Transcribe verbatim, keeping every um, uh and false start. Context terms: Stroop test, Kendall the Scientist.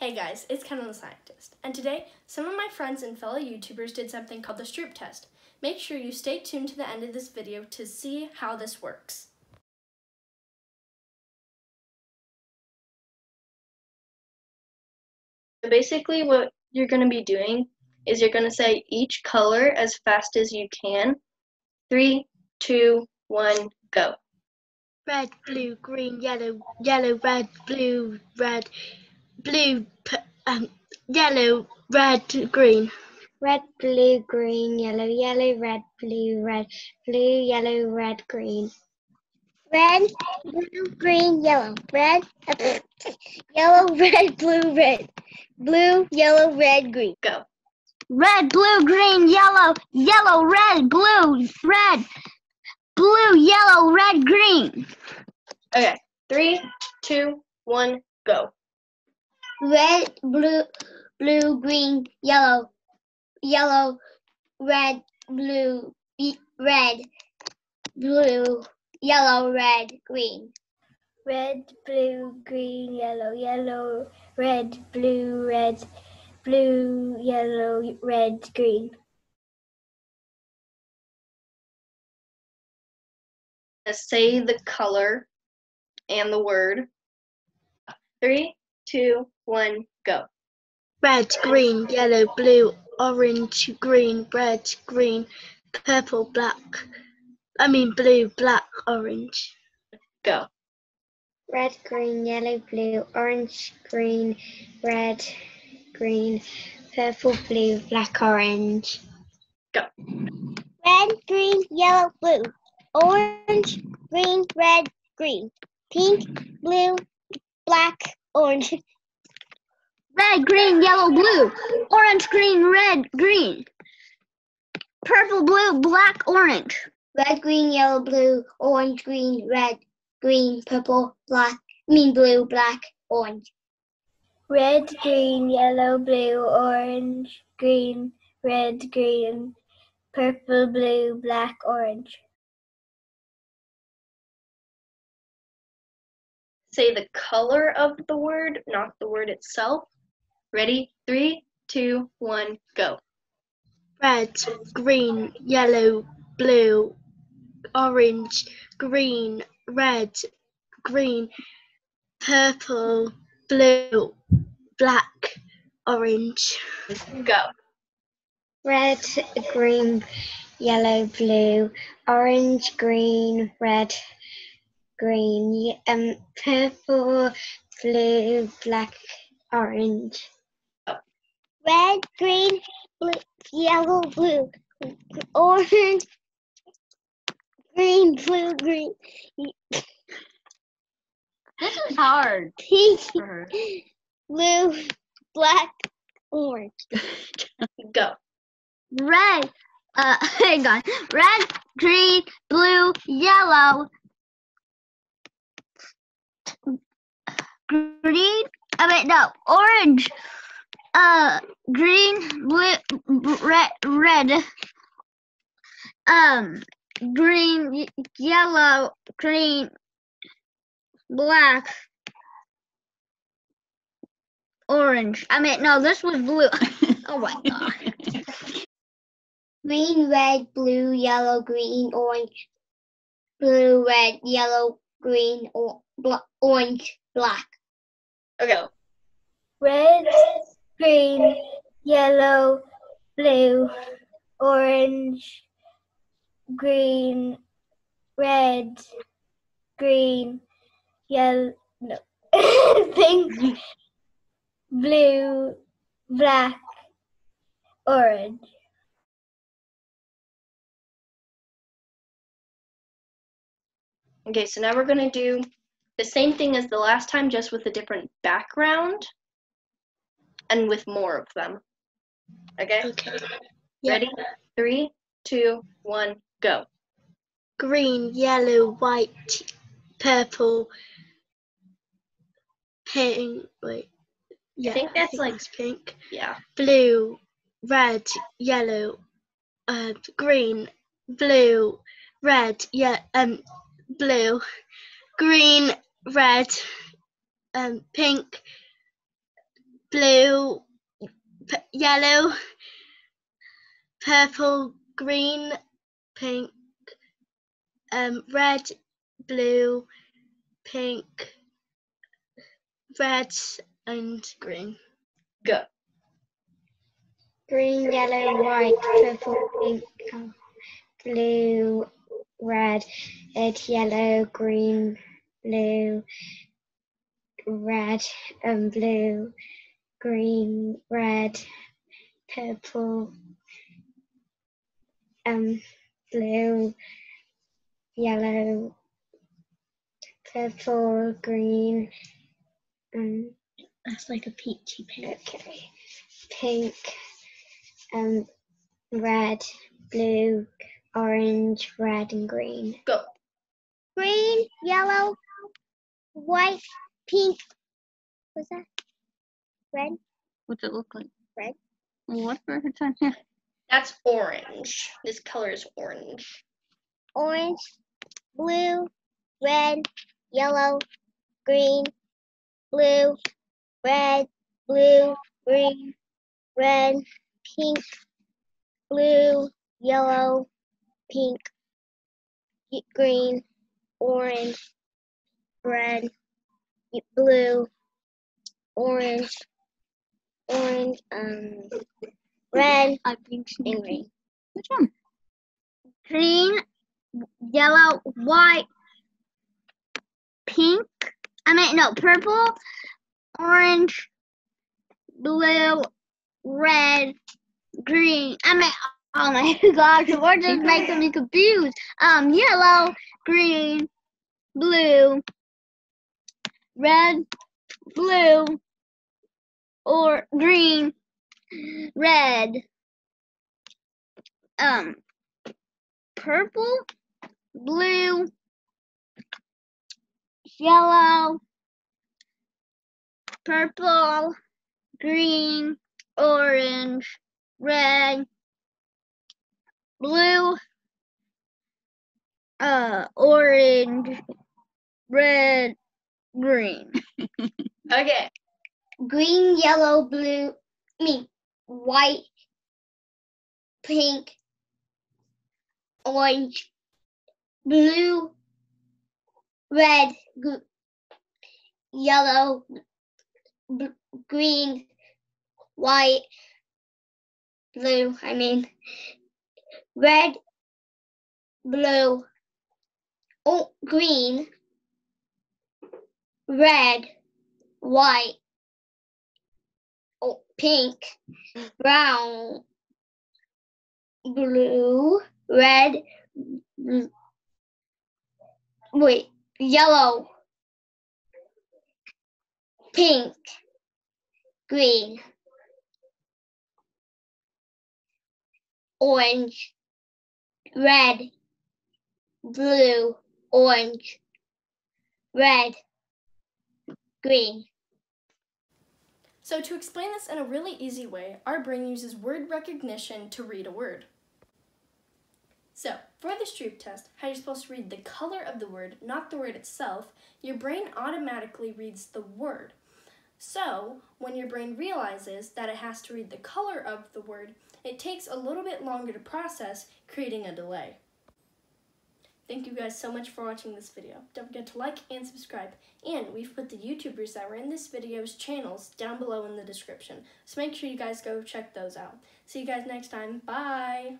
Hey guys, it's Kendall the Scientist, and today some of my friends and fellow YouTubers did something called the Stroop test. Make sure you stay tuned to the end of this video to see how this works. So basically what you're going to be doing is you're going to say each color as fast as you can. Three, two, one, go. Red, blue, green, yellow, yellow, red, blue, red. Blue, um, yellow, red, green. Red, blue, green, yellow, yellow, red, blue, red, blue, yellow, red, green. Red, blue, green, yellow, red, yellow, red, blue, red, blue, yellow, red, green. Go. Red, blue, green, yellow, yellow, red, blue, red, blue, yellow, red, green. Okay, three, two, one, go. Red, blue, blue, green, yellow, yellow, red, blue, red, blue, yellow, red, green. Red, blue, green, yellow, yellow, red, blue, red, blue, yellow, red, green. Say the color and the word. Three, two, one, go. Red, green, yellow, blue, orange, green, red, green, purple, black, I mean blue, black, orange. Go. Red, green, yellow, blue, orange, green, red, green, purple, blue, black, orange. Go. Red, green, yellow, blue, orange, green, red, green, pink, blue, black, orange. Red, green, yellow, blue. Orange, green, red, green. Purple, blue, black, orange. Red, green, yellow, blue. Orange, green, red, green, purple, black, I mean blue, black, orange. Red, green, yellow, blue, orange, green, red, green, purple, blue, black, orange. Say the color of the word, not the word itself. Ready? Three, two, one, go. Red, green, yellow, blue, orange, green, red, green, purple, blue, black, orange. Go. Red, green, yellow, blue, orange, green, red, green, um, purple, blue, black, orange. Oh. Red, green, blue, yellow, blue, orange, green, blue, green. This is hard. Pink, blue, black, orange. Go. Red, uh, hang on. Red, green, blue, yellow, green, I mean, no, orange, uh, green, blue, red, red, um, green, yellow, green, black, orange. I mean, no, this was blue. Oh my God. Green, red, blue, yellow, green, orange, blue, red, yellow, green, or bl- orange, black. Okay. Red, green, yellow, blue, orange, green, red, green, yellow, no, pink, blue, black, orange. Okay, so now we're going to do the same thing as the last time, just with a different background and with more of them. Okay? Okay. Yep. Ready? Three, two, one, go. Green, yellow, white, purple, pink. Wait. Yeah, I think that's I think like that's pink. Yeah. Blue, red, yellow, uh, green, blue, red, yeah, um, blue, green, red, um, pink, blue, yellow, purple, green, pink, um, red, blue, pink, red and green. Go. Green, yellow, white, purple, pink, blue, red, red, yellow, green, blue, red, and blue, green, red, purple, um, blue, yellow, purple, green, um, that's like a peachy pink. Okay, pink, um, red, blue, orange, red, and green. Go. Green, yellow, white, pink. What's that? Red. What's it look like? Red. What bird on here? That's orange. This color is orange. Orange, blue, red, yellow, green, blue, red, blue, green, red, pink, blue, yellow, pink, green, orange, red, blue, orange, orange, um, red, and green. Which one? Green, yellow, white, pink, I mean, no, purple, orange, blue, red, green, I mean, oh my gosh, the words are making me confused. Um, yellow, green, blue, red, blue, or green, red, um, purple, blue, yellow, purple, green, orange, red, blue, uh, orange, red, green. Okay. Green, yellow, blue, I mean, white, pink, orange, blue, red, yellow, green, white, blue, I mean, red, blue, oh, green, red, white, oh, pink, brown, blue, red, blue, wait, yellow, pink, green, orange, red, blue, orange, red, green. So to explain this in a really easy way, our brain uses word recognition to read a word. So for the Stroop test, how you're supposed to read the color of the word, not the word itself, your brain automatically reads the word. So when your brain realizes that it has to read the color of the word, it takes a little bit longer to process, creating a delay. Thank you guys so much for watching this video. Don't forget to like and subscribe. And we've put the YouTubers that were in this video's channels down below in the description. So make sure you guys go check those out. See you guys next time. Bye!